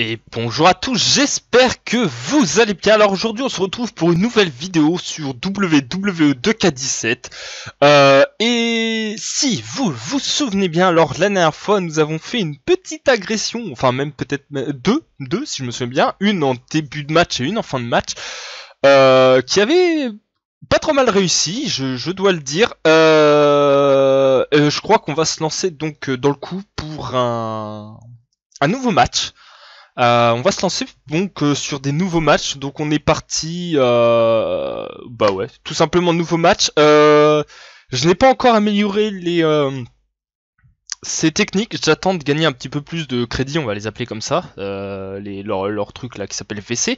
Et bonjour à tous, j'espère que vous allez bien. Alors aujourd'hui on se retrouve pour une nouvelle vidéo sur WWE 2K17. Et si vous souvenez bien, alors la dernière fois nous avons fait une petite agression, enfin même peut-être deux si je me souviens bien, une en début de match et une en fin de match, qui avait pas trop mal réussi, je dois le dire. Je crois qu'on va se lancer donc dans le coup pour un nouveau match. On va se lancer donc sur des nouveaux matchs. Donc on est parti, bah ouais, tout simplement nouveau match. Je n'ai pas encore amélioré ces techniques. J'attends de gagner un petit peu plus de crédits, on va les appeler comme ça, leur truc là qui s'appelle VC,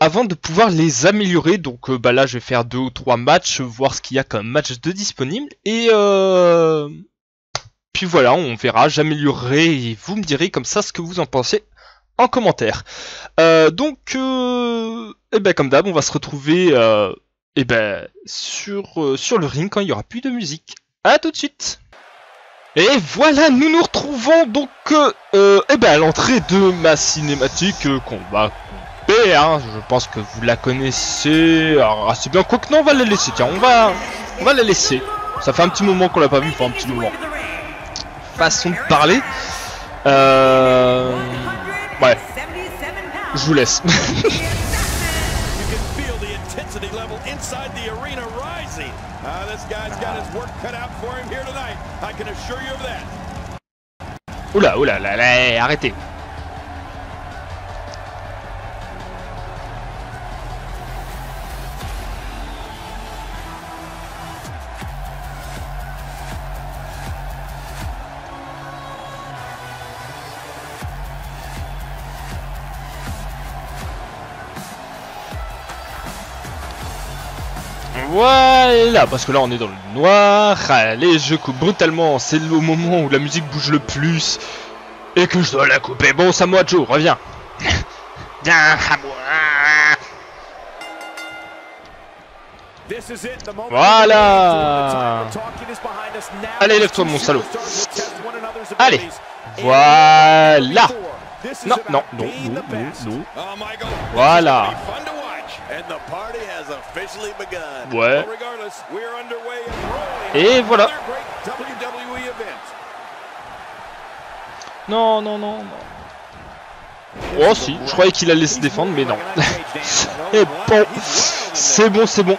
avant de pouvoir les améliorer. Donc bah là je vais faire 2 ou 3 matchs, voir ce qu'il y a comme match de disponible. Et puis voilà, on verra, j'améliorerai et vous me direz comme ça ce que vous en pensez en commentaire. Et ben comme d'hab, on va se retrouver et ben sur le ring quand il n'y aura plus de musique. A tout de suite. Et voilà, nous nous retrouvons donc et ben à l'entrée de ma cinématique qu'on va couper, hein. Je pense que vous la connaissez assez bien. Quoique non, on va la laisser. Tiens, on va la laisser. Ça fait un petit moment qu'on l'a pas vu, enfin un petit moment. Façon de parler. Ouais, je vous laisse. Oula, oula, là, là, arrêtez. Voilà, parce que là on est dans le noir. Allez, je coupe brutalement. C'est le moment où la musique bouge le plus et que je dois la couper. Bon, Samoa Joe, reviens. Voilà. Allez, lève-toi, mon salaud. Allez. Voilà. Non, non, non, non, non, non. Voilà. Ouais. Et voilà. Non, non, non, non. Oh si, je croyais qu'il allait se défendre, mais non. Et bon, c'est bon, c'est bon.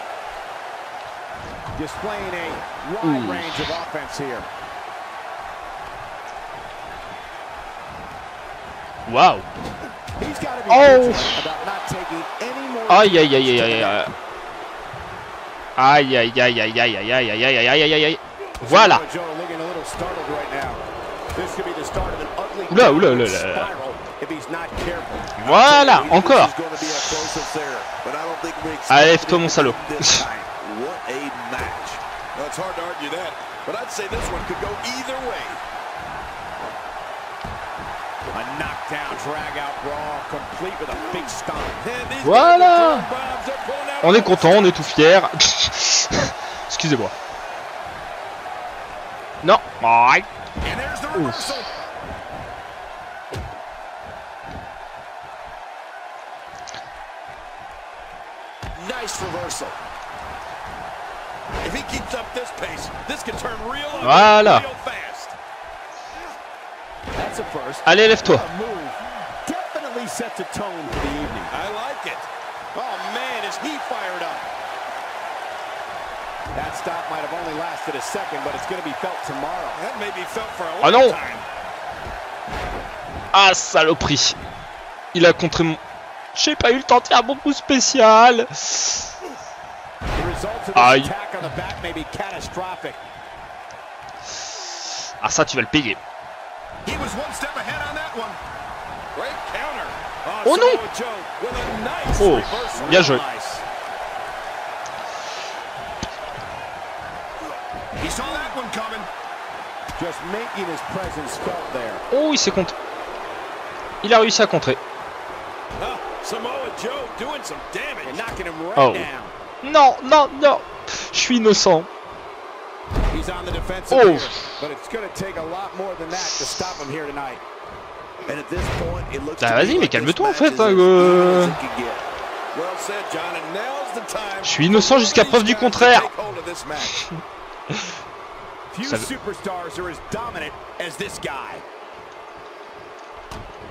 Waouh. Oh. Aïe aïe aïe aïe aïe aïe aïe aïe aïe aïe aïe aïe aïe aïe aïe aïe aïe. Voilà. Oula oula oula. Voilà, encore. Allez, lève-toi mon salaud. Voilà. On est content, on est tout fier. Excusez-moi. Non. Ouf. Voilà. Allez, lève-toi. Ah non. Ah saloperie. Il a contré mon... J'ai pas eu le temps de faire mon coup spécial. Aïe. Ah ça tu vas le payer. Oh non. Oh, bien joué. Oh, il s'est contré. Il a réussi à contrer. Oh. Non, non, non. Je suis innocent. Oh. Bah vas-y, mais calme-toi en fait. Je suis innocent jusqu'à preuve du contraire.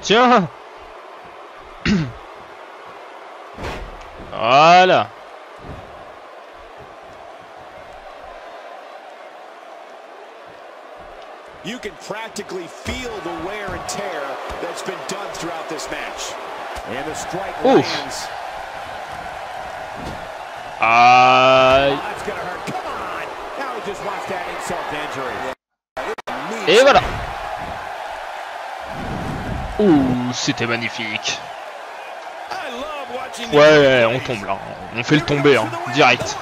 Tiens. Voilà. You can practically feel the wear and tear that's been done throughout this match. And the strike lands. That's gonna hurt. Come on. Now he just wants that insult to injury. Et voilà. Ouh, c'était magnifique. Ouais, on tombe là. On fait le tomber, hein, direct.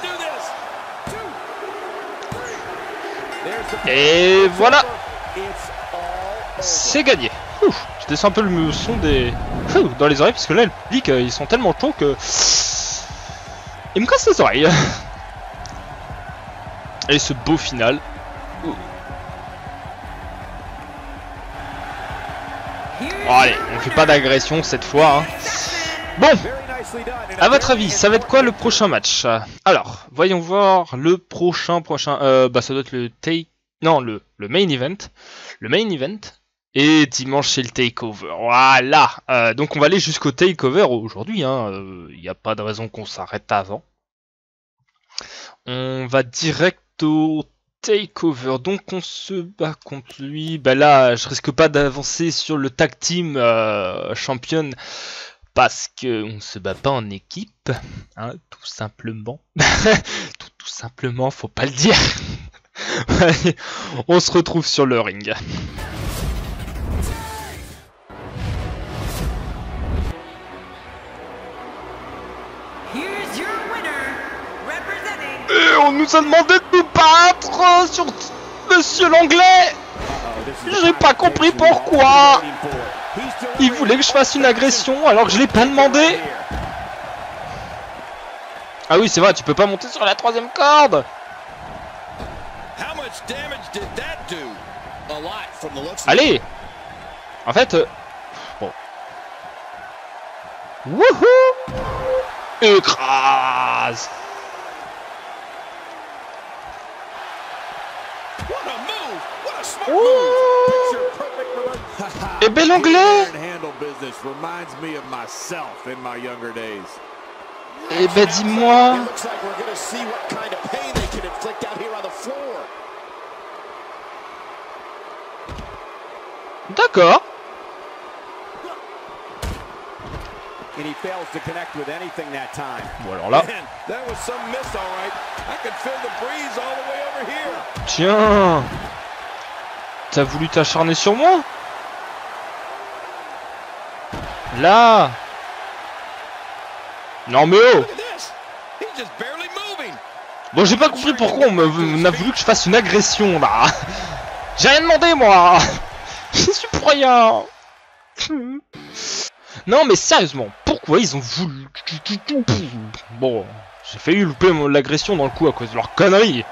Et voilà. C'est gagné. Ouh, je descends un peu le son des... Ouh, dans les oreilles, parce que là, le public, ils sont tellement chauds que... Ils me cassent les oreilles. Et ce beau final. Ouh. Oh, allez, on fait pas d'agression cette fois, hein. Bon, à votre avis, ça va être quoi le prochain match? Alors, voyons voir le prochain... bah ça doit être le take... Non, le main event. Le main event. Et dimanche, c'est le takeover. Voilà. Donc on va aller jusqu'au takeover aujourd'hui, hein. Il n'y a pas de raison qu'on s'arrête avant. On va direct au takeover. Donc on se bat contre lui. Bah là, je risque pas d'avancer sur le tag team championne. Parce qu'on ne se bat pas en équipe, hein, tout simplement. tout simplement, faut pas le dire. Allez, on se retrouve sur le ring. Et on nous a demandé de nous battre sur Monsieur l'Anglais. J'ai pas compris pourquoi. Il voulait que je fasse une agression alors que je l'ai pas demandé. Ah oui, c'est vrai, tu peux pas monter sur la troisième corde. Allez. En fait... Bon. Wouhou. Écrase. Et bel anglais. Eh ben dis-moi. D'accord. Bon alors là. Tiens. T'as voulu t'acharner sur moi? Là. Non mais oh. Bon, j'ai pas compris pourquoi on a voulu que je fasse une agression là. J'ai rien demandé moi. Je suis pour rien. Non mais sérieusement, pourquoi ils ont voulu... Bon, j'ai failli louper l'agression dans le coup à cause de leur connerie.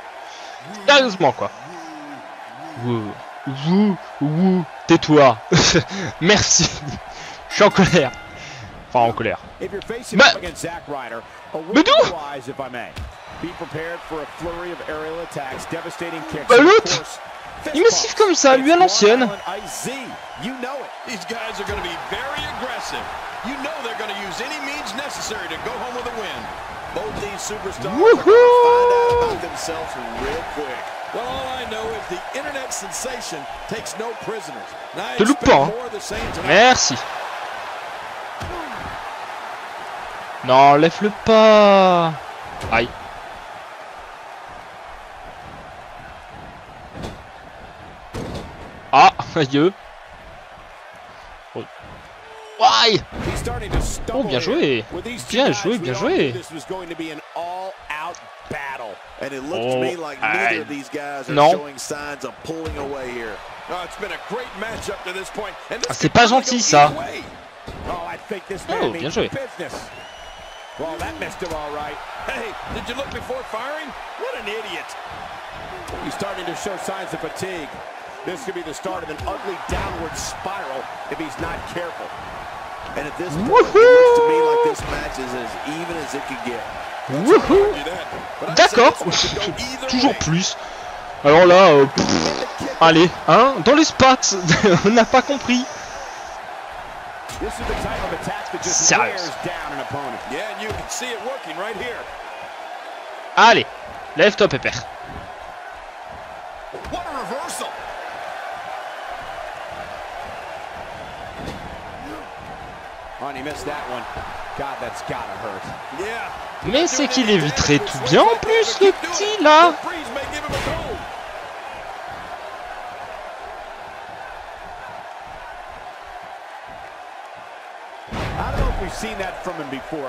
Sérieusement quoi. Wouh, tais-toi. Merci. Je suis en colère. Enfin, en colère. Mais d'où? Bah l'autre, il me siffle comme ça, lui à l'ancienne. Wouhou! Te loupe pas, hein. Merci. Non, lève-le pas. Aïe. Ah, aïe. Aïe. Oh, bien joué. Oh, aïe. Non. Ah, c'est pas gentil ça. Oh, bien joué. This could be the start of an ugly downward spiral if he's not careful. And at this point, it looks to me like this match is as even as it could get. D'accord, toujours plus. Alors là, allez, hein, dans les spots, on n'a pas compris. Sérieux. Allez, lève-toi pépère. Mais c'est qu'il éviterait tout bien en plus, le petit là.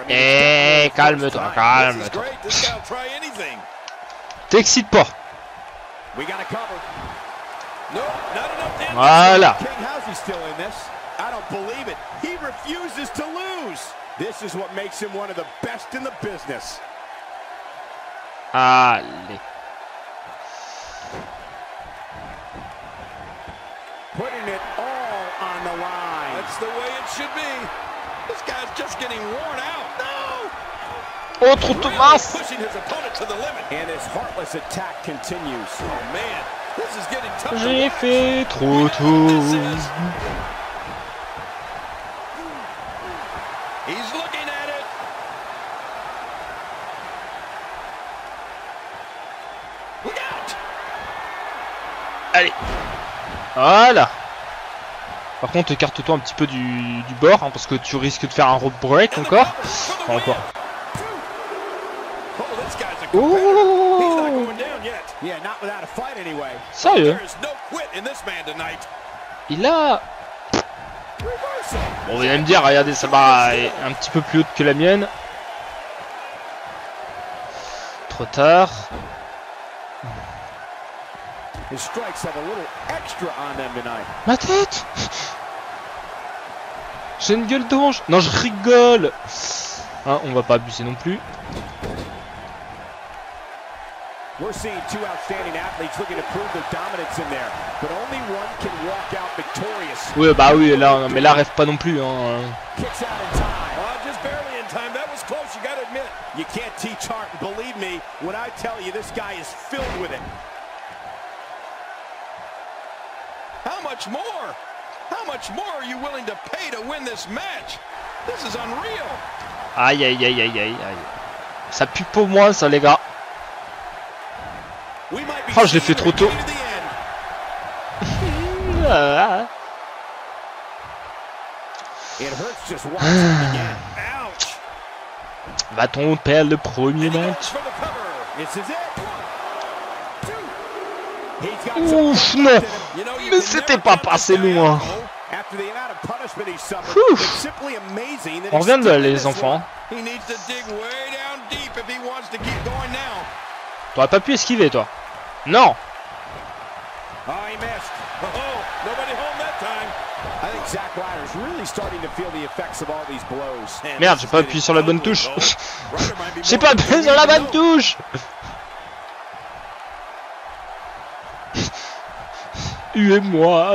Eh, calme-toi, calme-toi. T'excite pas. Voilà. I don't believe it. He refuses to lose. This is what makes him one of the best in the business. Allez. Putting it all on the line. That's the way it should be. This guy's just getting worn out. No. Autre Thomas. Pushing his opponent to the limit. And his heartless attack continues. Oh man, this is getting tough. J'ai fait trop tôt. He's looking at it. Look out. Allez. Voilà. Par contre, écarte-toi un petit peu du bord, hein, parce que tu risques de faire un rope break encore. Enfin, encore. Oh. Sérieux. Il a... Bon, vous allez me dire, regardez, ça va un petit peu plus haute que la mienne. Trop tard. Ma tête. J'ai une gueule d'ange. Non, je rigole. Hein, on va pas abuser non plus. We're seeing two outstanding athletes looking to prove their dominance in there, but only one can walk out victorious. Oui, bah oui, là, mais là, rêve pas non plus. Hein. Kicks out in time. Oh, just barely in time. That was close. You gotta admit. You can't teach heart. Believe me when I tell you, this guy is filled with it. How much more? How much more are you willing to pay to win this match? This is unreal. Aïe, aïe, aïe, aïe, aïe, aïe. Ça pue pour moi, ça, les gars. Oh, je l'ai fait trop tôt. Va-t-on perdre le premier match? Ouf, non. Mais c'était pas passé loin. Ouf. On revient de là, les enfants. T'aurais pas pu esquiver, toi. Non. Merde, j'ai pas appuyé sur la bonne touche. J'ai pas appuyé sur la bonne touche. Huez-moi.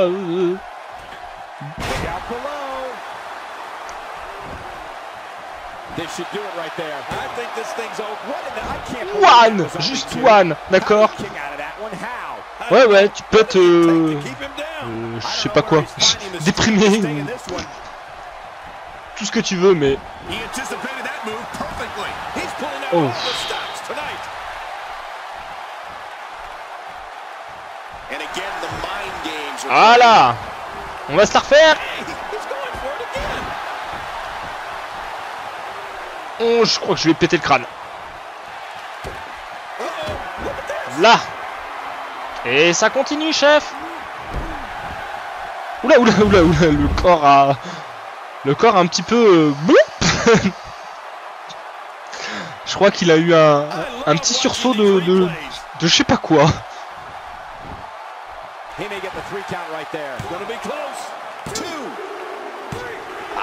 One, juste one, d'accord. Ouais, ouais, tu peux te... je sais pas quoi. Déprimer. Tout ce que tu veux, mais... Oh. Voilà. On va se la refaire. Oh, je crois que je vais péter le crâne. Là. Et ça continue, chef. Oula, oula, oula, oula. Le corps a... Le corps a un petit peu... Je crois qu'il a eu un petit sursaut de je sais pas quoi.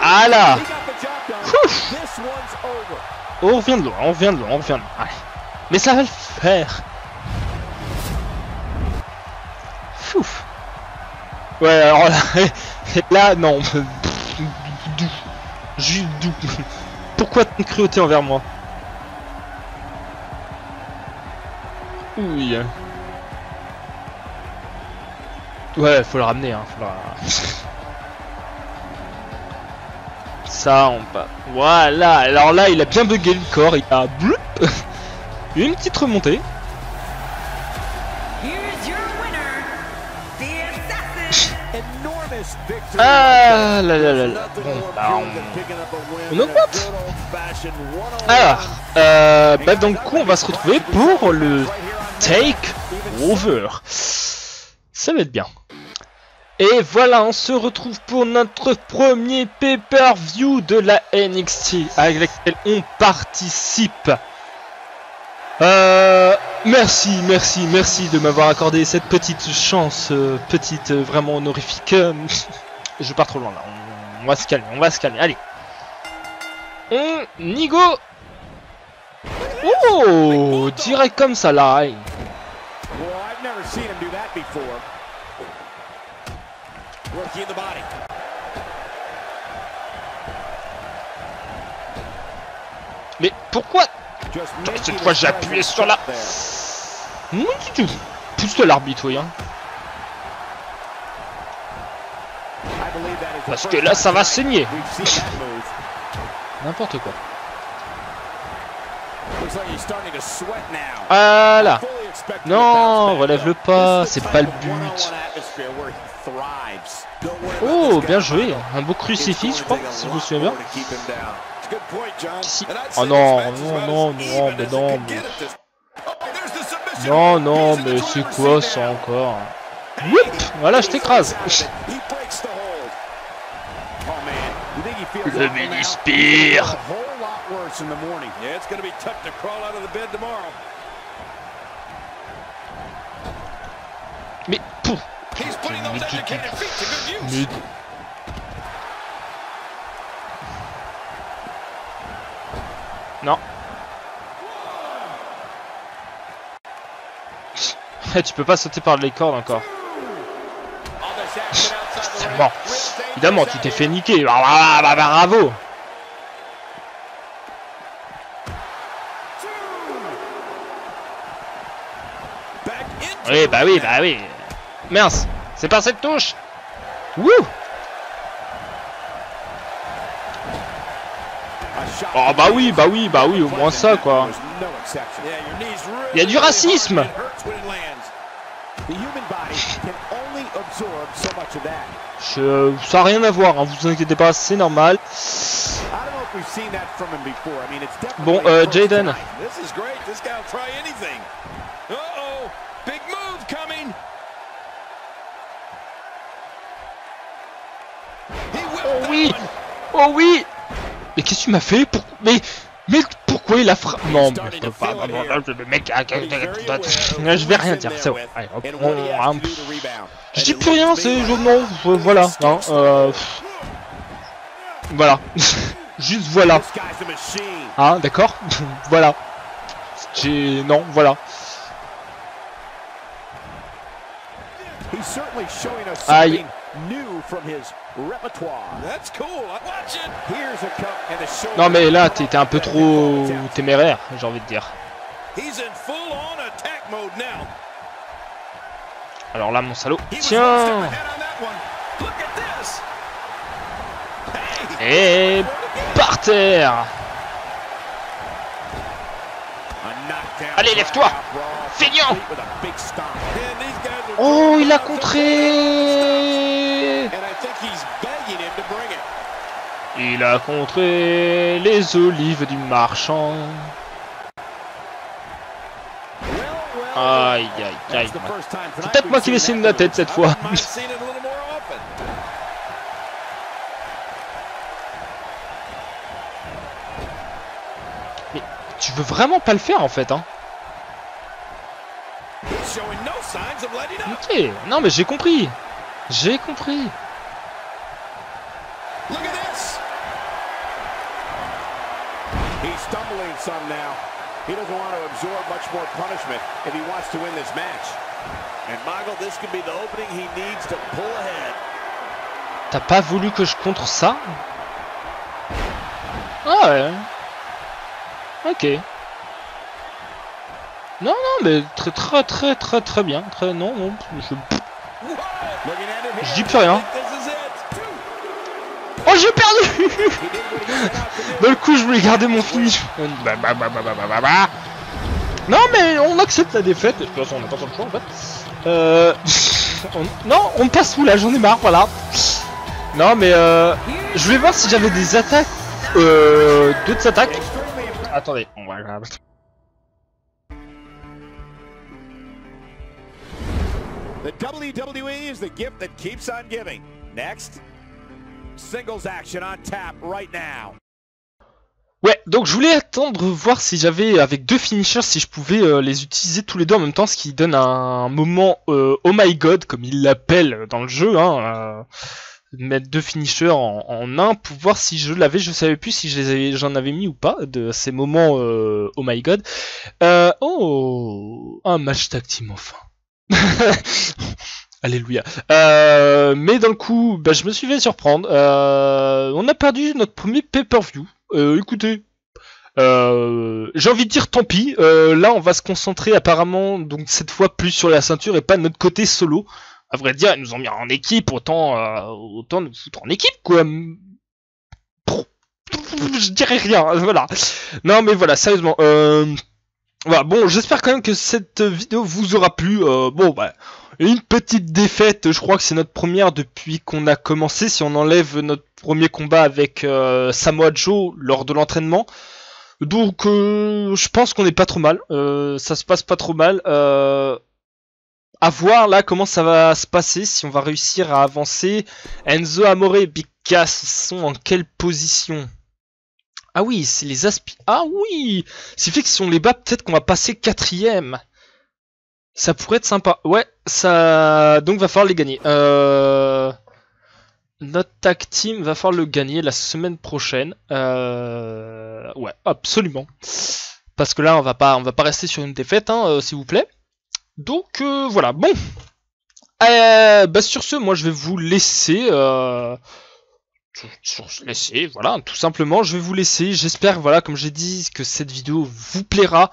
Ah là. Ouf. Oh, on revient de loin, on revient de loin, on revient de loin. Allez. Mais ça va le faire. Fouf. Ouais, alors là, là non. Pourquoi tant de cruauté envers moi? Ouille. Ouais, faut le ramener, hein. Faut le... Ça, on passe. Voilà, alors là, il a bien bugué le corps, il a... Une petite remontée. Ah là là là là. Bon, bah on augmente. Alors, bah donc on va se retrouver pour le Take Over. Ça va être bien. Et voilà, on se retrouve pour notre premier pay-per-view de la NXT avec laquelle on participe. Merci de m'avoir accordé cette petite chance, vraiment honorifique. Je pars trop loin là, on va se calmer, allez. On y go. Oh, direct comme ça là. Allez. Mais pourquoi? Cette fois j'ai appuyé sur la... Non du tout. Pousse l'arbitre, oui. Hein. Parce que là ça va saigner. N'importe quoi. Ah là. Non, relève-le pas, c'est pas le but. Oh, bien joué. Un beau crucifix, je crois, si je me souviens bien. Ici. Oh non, non, mais c'est quoi ça encore? Whoop, voilà, je t'écrase. Le mini spear. Mais pouf. Non. Tu peux pas sauter par les cordes encore. C'est mort. Évidemment, tu t'es fait niquer. Bravo. Oui, bah oui, Mince, c'est pas cette touche. Wouh. Oh bah oui, au moins ça quoi. Il y a du racisme. Ça n'a rien à voir, hein, vous inquiétez pas, c'est normal. Bon, Jaden. Oh oui. Mais qu'est-ce que tu m'as fait pour... Mais pourquoi il a frappé? Non, mais je peux pas. Le mec, je vais rien dire. C'est vrai. Allez, on... Je dis plus rien. C'est non. Voilà. Hein, voilà. Juste voilà. Ah, d'accord. Voilà. J'ai non. Voilà. Aïe. Non mais là t'es un peu trop téméraire, j'ai envie de dire. Alors là mon salaud. Tiens. Et par terre. Allez lève-toi, feignant. Oh il a contré. Il a contré les olives du marchand. Aïe aïe aïe. C'est peut-être moi qui l'ai signé de la tête cette fois. Mais tu veux vraiment pas le faire en fait hein. Ok, non mais j'ai compris. And Mago, this could be the opening he needs to pull ahead. T'as pas voulu que je contre ça? Ah ouais. Ok. Non, non, mais très bien. Très, non, non, je dis plus rien. Oh, j'ai perdu. Dans le coup, je voulais garder mon finish. Non, mais on accepte la défaite. De toute façon, on n'a pas trop le choix, en fait. Non, on passe où là? J'en ai marre, voilà. Non, mais je vais voir si j'avais des attaques. D'autres attaques. Attendez, on va... The WWE is the gift that keeps on giving. Next, singles action on tap right now. Ouais, donc je voulais attendre voir si j'avais avec deux finishers si je pouvais les utiliser tous les deux en même temps, ce qui donne un moment oh my god comme ils l'appellent dans le jeu, hein, mettre deux finishers en un pour voir si je l'avais, je savais plus si j'en avais mis ou pas de ces moments oh my god. Oh, un match tag team enfin. Alléluia. Mais dans le coup, bah, je me suis fait surprendre. On a perdu notre premier pay-per-view. Écoutez, j'ai envie de dire tant pis. Là, on va se concentrer apparemment, donc cette fois plus sur la ceinture et pas notre côté solo. À vrai dire, ils nous ont mis en équipe, autant nous foutre en équipe, quoi. Je dirais rien. Voilà. Non, mais voilà, sérieusement. Voilà, bon, j'espère quand même que cette vidéo vous aura plu. Bon, bah, une petite défaite, je crois que c'est notre première depuis qu'on a commencé, si on enlève notre premier combat avec Samoa Joe lors de l'entraînement. Donc, je pense qu'on n'est pas trop mal, ça se passe pas trop mal. À voir là comment ça va se passer, si on va réussir à avancer. Enzo Amore et Big Cass, ils sont en quelle position ? Ah oui, c'est les aspi... Ah oui, c'est fait que si on les bat, peut-être qu'on va passer 4ème. Ça pourrait être sympa. Ouais, ça... Donc va falloir les gagner. Notre tag team va falloir le gagner la semaine prochaine. Ouais, absolument. Parce que là, on va pas rester sur une défaite, hein, s'il vous plaît. Donc, voilà. Bon. Bah, sur ce, moi, je vais vous laisser... laisser, voilà, tout simplement, je vais vous laisser. J'espère, voilà, comme j'ai dit, que cette vidéo vous plaira.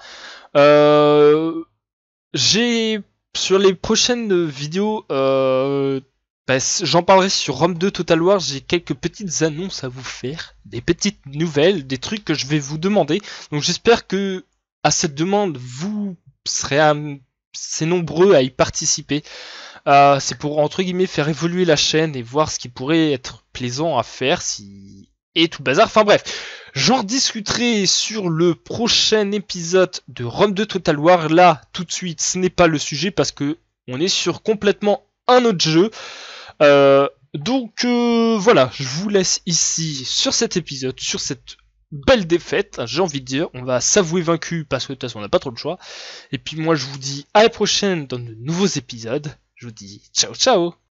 J'ai sur les prochaines vidéos, bah, j'en parlerai sur Rome 2 Total War. J'ai quelques petites annonces à vous faire, des petites nouvelles, des trucs que je vais vous demander. Donc j'espère que à cette demande vous serez assez nombreux à y participer. C'est pour, entre guillemets, faire évoluer la chaîne et voir ce qui pourrait être plaisant à faire si... et tout bazar. Enfin bref, j'en discuterai sur le prochain épisode de Rome 2 Total War. Là, tout de suite, ce n'est pas le sujet parce que on est sur complètement un autre jeu. Donc voilà, je vous laisse ici sur cet épisode, sur cette belle défaite, j'ai envie de dire. On va s'avouer vaincu parce que de toute façon on n'a pas trop le choix. Et puis moi je vous dis à la prochaine dans de nouveaux épisodes. Je vous dis ciao ciao.